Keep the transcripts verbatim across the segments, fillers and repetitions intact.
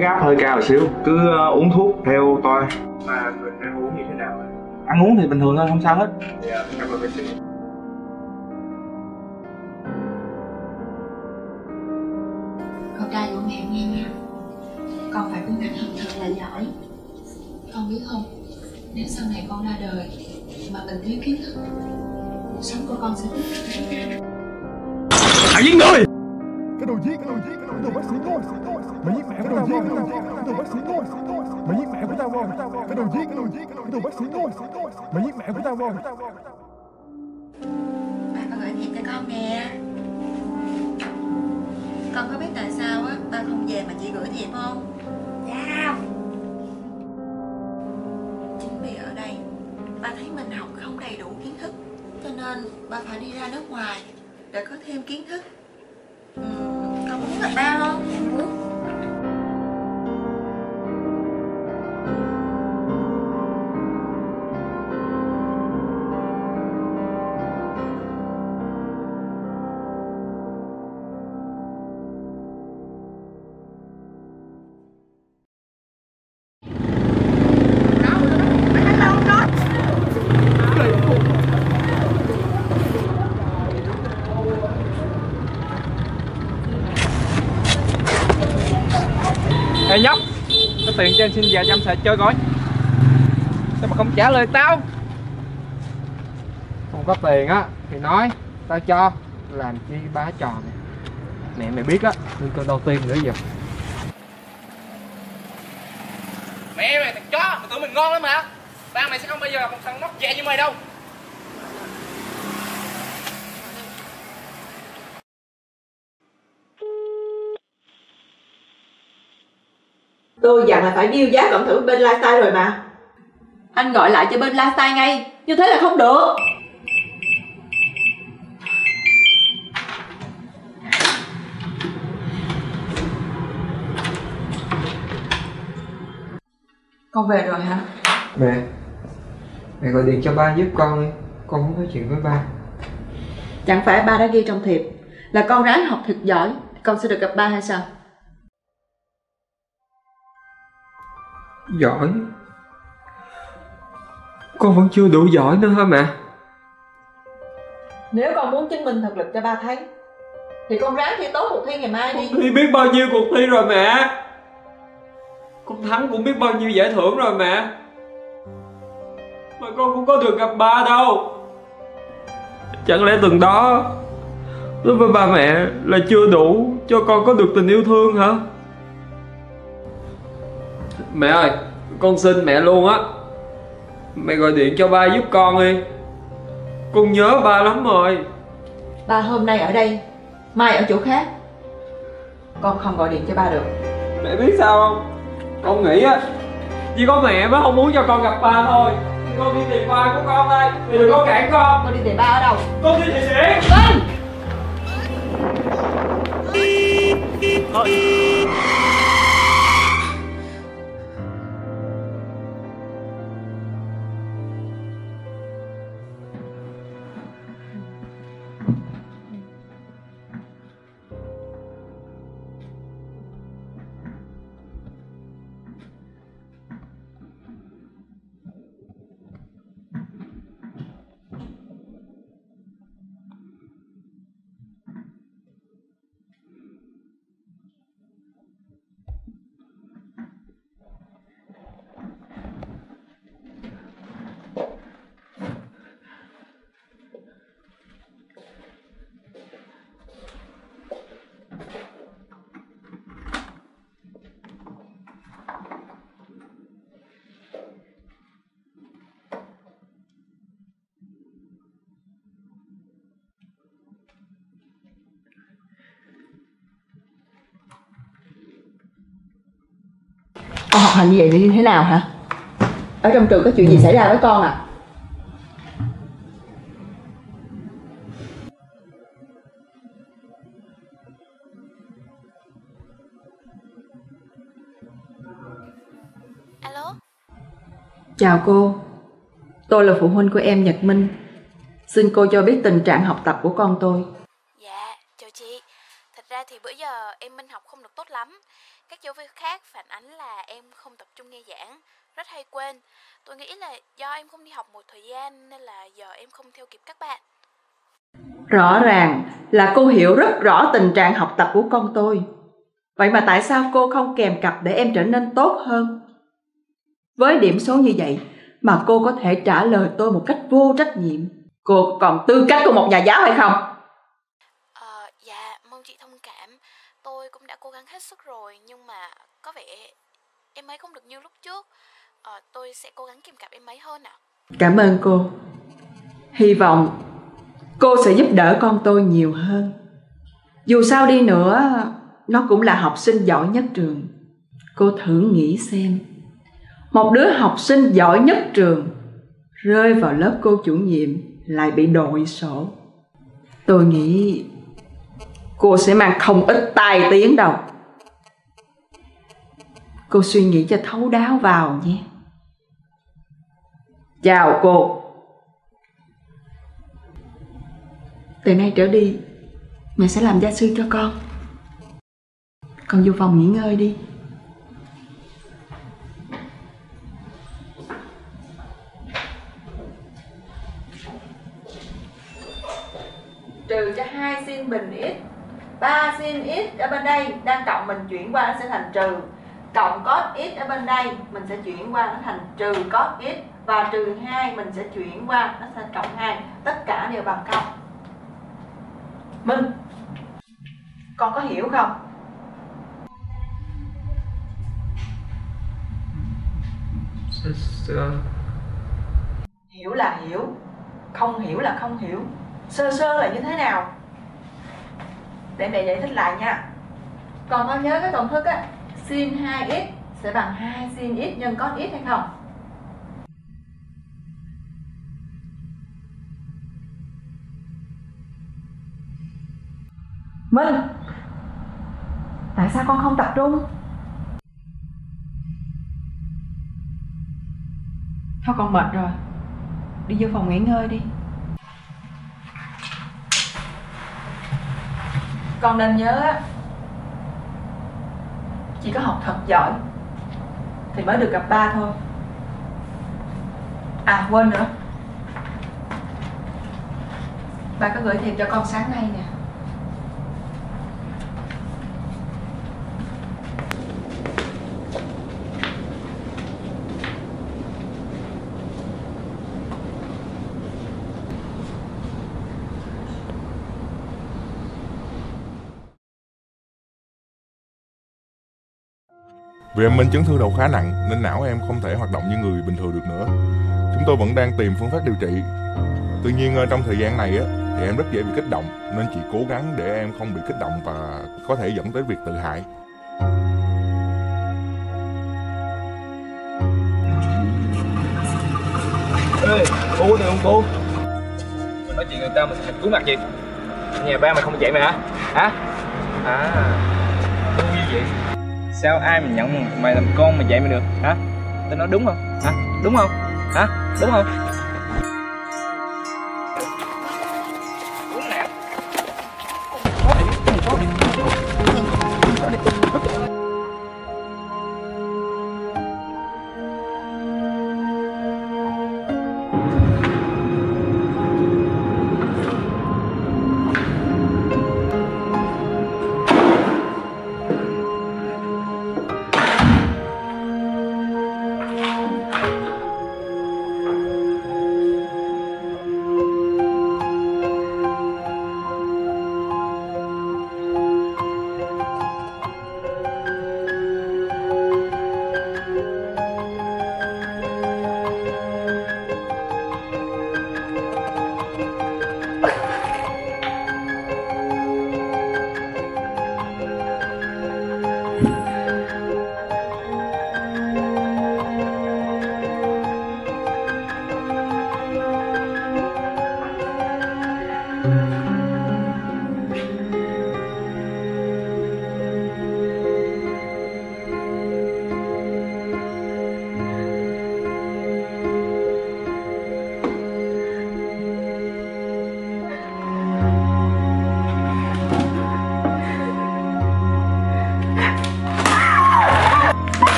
huyết áp hơi cao một xíu, cứ uống thuốc theo tôi. Mà mình ăn uống như thế nào vậy? Ăn uống thì bình thường thôi, không sao hết. Dạ, yeah, cảm ơn bác sĩ. Con trai của mẹ nghe nha, con phải cố gắng học thật là giỏi. Con biết không, nếu sau này con ra đời mà mình thiếu kiến thức, cuộc sống của con sẽ tốt. Hãy giết người! Cái đồ giết, cái đồ giết, cái đồ, đồ bác sĩ thôi. Mày giết mẹ, cái đồ giết, cái đồ giết, cái đồ bác sĩ thôi. Mày giết mẹ của tao rồi. Cái đồ giết, cái đồ giết, cái đồ bác sĩ thôi. Mày giết mẹ của tao rồi. Ba có gửi thiệp cho con nè. Con có biết tại sao á, ba không về mà chỉ gửi thiệp không? Dạ. Chính vì ở đây, ba thấy mình học không đầy đủ kiến thức, cho nên ba phải đi ra nước ngoài để có thêm kiến thức. Con muốn gặp ba không? Ê nhóc, có tiền cho anh xin vài trăm sợi chơi coi. Sao mà không trả lời tao? Không có tiền á thì nói, tao cho. Làm chi bá trò này. Mẹ mày biết á, nhưng câu đầu tiên nữa giờ. Mẹ mày thằng chó, mày tưởng mình ngon lắm hả? Ba mày sẽ không bao giờ là một thằng móc dẹ như mày đâu. Tôi dặn là phải điêu giá cộng thử bên lifestyle rồi mà. Anh gọi lại cho bên lifestyle ngay, như thế là không được. Con về rồi hả? Mẹ, mẹ gọi điện cho ba giúp con đi. Con muốn nói chuyện với ba. Chẳng phải ba đã ghi trong thiệp là con ráng học thật giỏi, con sẽ được gặp ba hay sao? Giỏi? Con vẫn chưa đủ giỏi nữa hả mẹ? Nếu con muốn chứng minh thực lực cho ba thấy thì con ráng thi tốt cuộc thi ngày mai đi. Con thi biết bao nhiêu cuộc thi rồi mẹ. Con thắng cũng biết bao nhiêu giải thưởng rồi mẹ. Mà con cũng có được gặp ba đâu. Chẳng lẽ từng đó đối với ba mẹ là chưa đủ cho con có được tình yêu thương hả? Mẹ ơi, con xin mẹ luôn á. Mẹ gọi điện cho ba giúp con đi. Con nhớ ba lắm rồi. Ba hôm nay ở đây, mai ở chỗ khác. Con không gọi điện cho ba được. Mẹ biết sao không? Con nghĩ á, chỉ có mẹ mới không muốn cho con gặp ba thôi. Con đi tìm ba của con đây. Thì đừng có cản con. Con đi tìm ba ở đâu? Con đi tìm chị. Vâng. Con học hành như vậy là như thế nào hả? Ở trong trường có chuyện gì xảy ra với con à? Alo. Chào cô, tôi là phụ huynh của em Nhật Minh. Xin cô cho biết tình trạng học tập của con tôi. Dạ, chào chị. Thật ra thì bữa giờ em Minh học không được tốt lắm. Các giáo viên khác phản ánh là em không tập trung nghe giảng, rất hay quên. Tôi nghĩ là do em không đi học một thời gian nên là giờ em không theo kịp các bạn. Rõ ràng là cô hiểu rất rõ tình trạng học tập của con tôi. Vậy mà tại sao cô không kèm cặp để em trở nên tốt hơn? Với điểm số như vậy mà cô có thể trả lời tôi một cách vô trách nhiệm, cô còn tư cách của một nhà giáo hay không? Ờ, dạ, mong chị thông cảm. Tôi cũng đã cố gắng hết sức rồi, nhưng mà có vẻ em ấy không được như lúc trước. Ờ, tôi sẽ cố gắng kèm cặp em ấy hơn ạ. Cảm ơn cô. Hy vọng cô sẽ giúp đỡ con tôi nhiều hơn. Dù sao đi nữa, nó cũng là học sinh giỏi nhất trường. Cô thử nghĩ xem, một đứa học sinh giỏi nhất trường rơi vào lớp cô chủ nhiệm lại bị đội sổ. Tôi nghĩ cô sẽ mang không ít tai tiếng đâu. Cô suy nghĩ cho thấu đáo vào nhé. Chào cô. Từ nay trở đi, mẹ sẽ làm gia sư cho con. Con vô phòng nghỉ ngơi đi. Trừ cho hai sin bình x, ba sin x ở bên đây đang cộng, mình chuyển qua nó sẽ thành trừ. Cộng cos x ở bên đây mình sẽ chuyển qua nó thành trừ cos x, và trừ hai mình sẽ chuyển qua nó thành cộng hai. Tất cả đều bằng không. Minh, con có hiểu không? Hiểu là hiểu, không hiểu là không hiểu. Sơ sơ là như thế nào? Để mẹ giải thích lại nha. Còn con nhớ cái công thức á, sin hai x sẽ bằng hai sin x nhân cos x hay không? Minh, tại sao con không tập trung? Thôi con mệt rồi, đi vô phòng nghỉ ngơi đi. Con nên nhớ, chỉ có học thật giỏi thì mới được gặp ba thôi. À quên nữa, ba có gửi thiệp cho con sáng nay nè. Vì em Minh chấn thương đầu khá nặng nên não em không thể hoạt động như người bình thường được nữa. Chúng tôi vẫn đang tìm phương pháp điều trị. Tuy nhiên trong thời gian này thì em rất dễ bị kích động, nên chị cố gắng để em không bị kích động và có thể dẫn tới việc tự hại. Ê, cô có tiền không cô? Mình nói chuyện người ta mình sẽ cứu mặt gì? Nhà ba mày không vậy mày hả? Hả? À, tôi như vậy. Sao ai mình nhận mày làm con mà dạy mày được hả? Tao nói đúng không hả? Đúng không hả? Đúng không?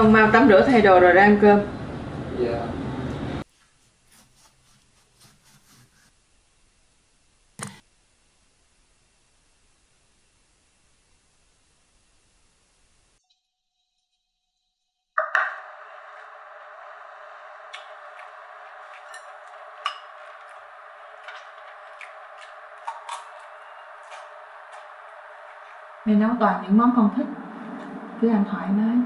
Con mau tắm rửa thay đồ rồi ra ăn cơm. Yeah. Mày nấu toàn những món con thích, cứ ăn thoải mái.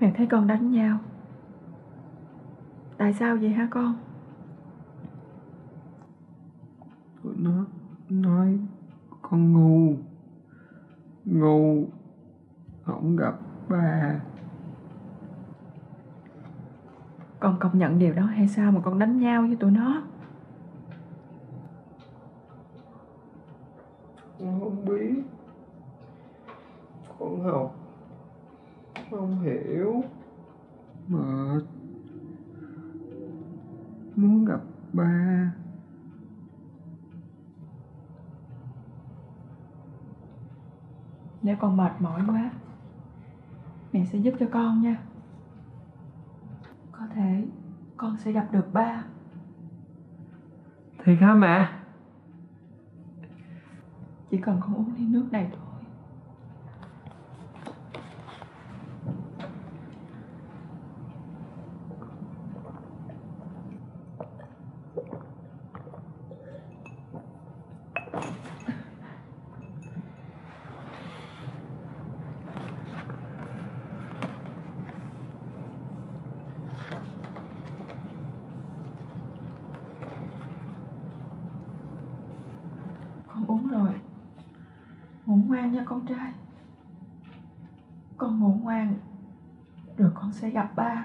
Mẹ thấy con đánh nhau, tại sao vậy hả con? Nó nói con ngu. Ngu không gặp ba. Con công nhận điều đó hay sao mà con đánh nhau với tụi nó? Con không biết. Con học không hiểu, mệt, muốn gặp ba. Nếu con mệt mỏi quá, mẹ sẽ giúp cho con nha. Có thể con sẽ gặp được ba. Thiệt hả mẹ? Chỉ cần con uống ly nước này thôi. Nha con trai, con ngủ ngoan rồi con sẽ gặp ba.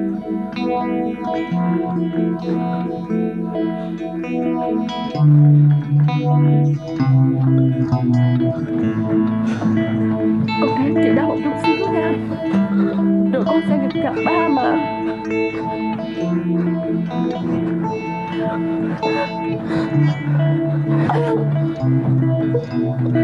Thank you.